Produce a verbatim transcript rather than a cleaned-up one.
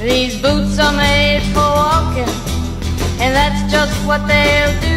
These boots are made for walking, and that's just what they'll do.